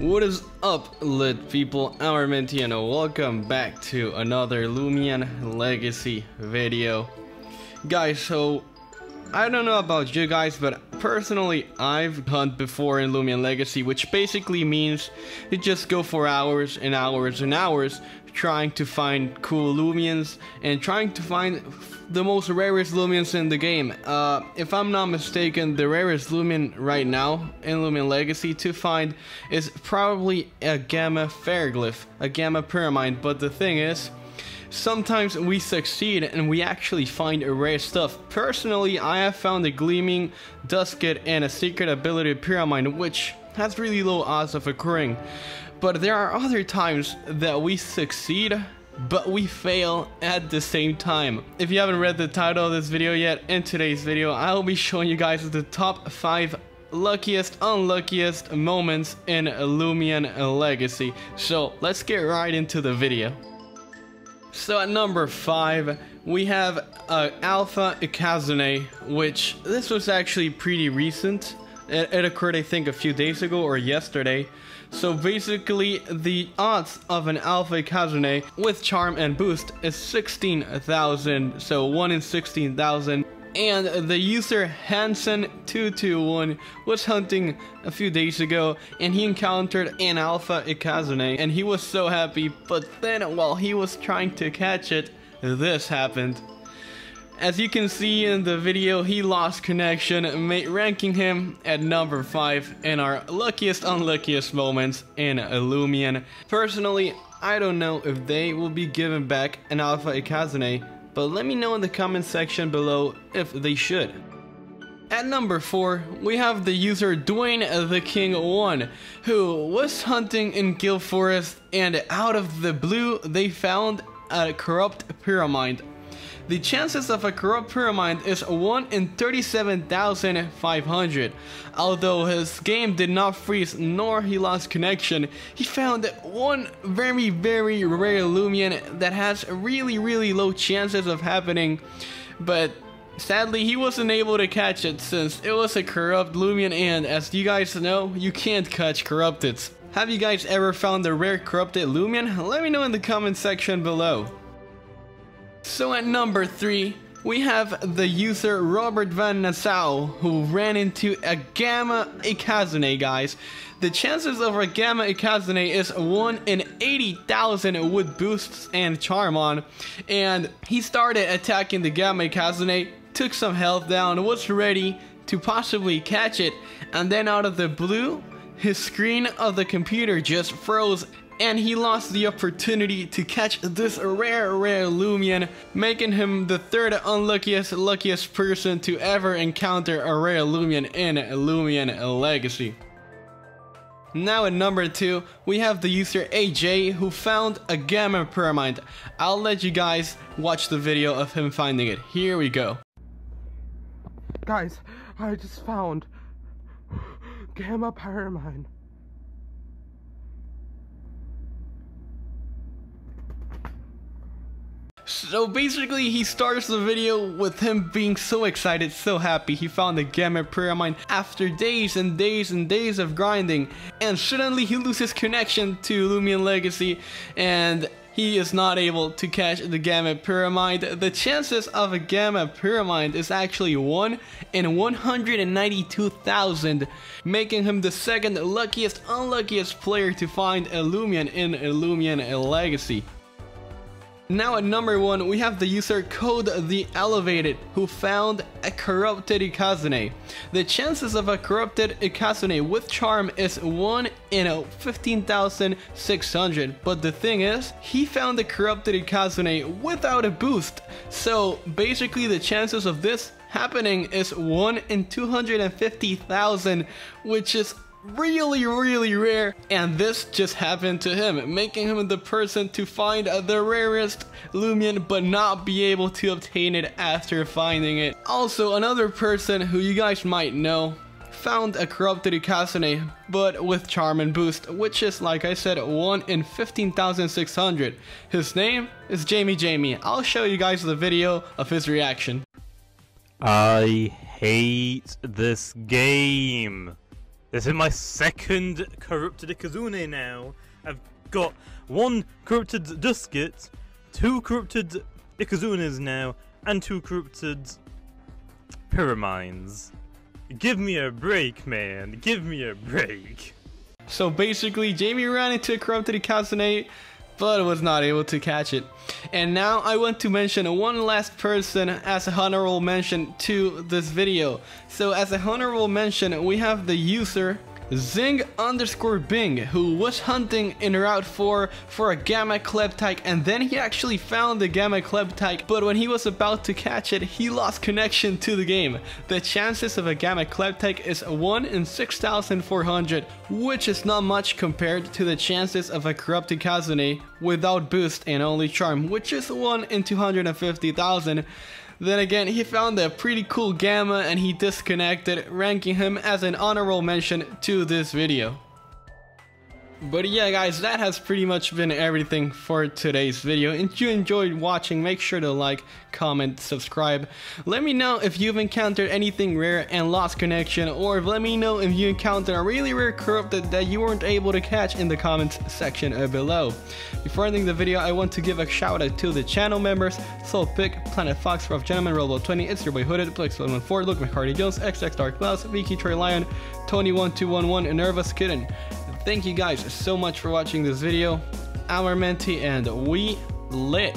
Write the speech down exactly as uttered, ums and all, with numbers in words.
What is up, lit people? I'm Armenti and welcome back to another Loomian Legacy video. Guys, so I don't know about you guys, but personally I've hunted before in Loomian Legacy, which basically means you just go for hours and hours and hours trying to find cool Lumions and trying to find the most rarest Lumions in the game. Uh, if I'm not mistaken, the rarest Lumion right now in Loomian Legacy to find is probably a Gamma Fairglyph, a Gamma Paramind, but the thing is, sometimes we succeed and we actually find rare stuff. Personally, I have found a Gleaming Dusket and a Secret Ability Pyramide, which has really low odds of occurring. But there are other times that we succeed, but we fail at the same time. If you haven't read the title of this video yet, in today's video, I'll be showing you guys the top five luckiest, unluckiest moments in Loomian Legacy. So let's get right into the video. So at number five, we have uh, Alpha Ikazune, which this was actually pretty recent. It, it occurred, I think, a few days ago or yesterday. So basically, the odds of an Alpha Ikazune with Charm and Boost is sixteen thousand, so one in sixteen thousand. And the user Hansen two twenty-one was hunting a few days ago and he encountered an Alpha Ikazune and he was so happy, but then while he was trying to catch it, this happened. As you can see in the video, he lost connection, ranking him at number five in our luckiest unluckiest moments in Loomian. Personally, I don't know if they will be given back an Alpha Ikazune, but let me know in the comment section below if they should. At number four, we have the user Dwayne the King One, who was hunting in Guild Forest and out of the blue they found a Corrupt Pyramide. The chances of a Corrupt Pyramide is one in thirty-seven thousand five hundred. Although his game did not freeze nor he lost connection, he found one very very rare Lumion that has really really low chances of happening, but sadly he wasn't able to catch it since it was a corrupt Lumion, and as you guys know, you can't catch corrupted. Have you guys ever found a rare corrupted Lumion? Let me know in the comment section below. So at number three, we have the user Robert Van Nassau, who ran into a Gamma Ikazune, guys. The chances of a Gamma Ikazune is one in eighty thousand with boosts and charm on. And he started attacking the Gamma Ikazune, took some health down, was ready to possibly catch it. And then out of the blue, his screen of the computer just froze and he lost the opportunity to catch this rare rare Lumion, making him the third unluckiest luckiest person to ever encounter a rare Lumion in Loomian Legacy. Now at number two, we have the user A J, who found a Gamma Paramind. I'll let you guys watch the video of him finding it. Here we go. Guys, I just found Gamma Paramind. So basically, he starts the video with him being so excited, so happy he found the Gamma Paramind after days and days and days of grinding, and suddenly he loses connection to Loomian Legacy and he is not able to catch the Gamma Paramind. The chances of a Gamma Paramind is actually one in one hundred ninety-two thousand, making him the second luckiest unluckiest player to find a Loomian in Loomian Legacy. Now at number one, we have the user CodeTheElevated, who found a Corrupted Ikazune. The chances of a Corrupted Ikazune with Charm is one in fifteen thousand six hundred, but the thing is, he found the Corrupted Ikazune without a boost, so basically the chances of this happening is one in two hundred fifty thousand, which is really really rare, and this just happened to him, making him the person to find the rarest Lumion but not be able to obtain it after finding it. Also, another person who you guys might know found a Corrupted Ikazune but with Charm and Boost, which is, like I said, one in fifteen thousand six hundred. His name is Jamie Jamie. I'll show you guys the video of his reaction. I hate this game. This is my second Corrupted Ikazune now. I've got one Corrupted Duskit, two Corrupted Ikazunes now, and two Corrupted Pyramines. Give me a break, man. Give me a break. So basically, Jamie ran into Corrupted Ikazune, but was not able to catch it. And now I want to mention one last person as a honorable mention to this video. So as a honorable mention, we have the user Zing underscore Bing, who was hunting in Route four for a Gamma Kleptike, and then he actually found the Gamma Kleptike, but when he was about to catch it, he lost connection to the game. The chances of a Gamma Kleptike is one in six thousand four hundred, which is not much compared to the chances of a Corrupted Kasane without boost and only charm, which is one in two hundred fifty thousand. Then again, he found a pretty cool Gamma and he disconnected, ranking him as an honorable mention to this video. But yeah guys, that has pretty much been everything for today's video. If you enjoyed watching, make sure to like, comment, subscribe. Let me know if you've encountered anything rare and lost connection, or let me know if you encountered a really rare corrupted that you weren't able to catch in the comments section below. Before ending the video, I want to give a shout out to the channel members: Sol Piek, Plan three fox, Rough Gentleman, Robo twenty, ItsYourBoi Hooded, Bluex one one four, Luke McHardy-Jones, XxDark_CloudsxX, V K Troy Lion, Tony one two one one, and Nervous Kitten. Thank you guys so much for watching this video. I'm Armenti and we lit.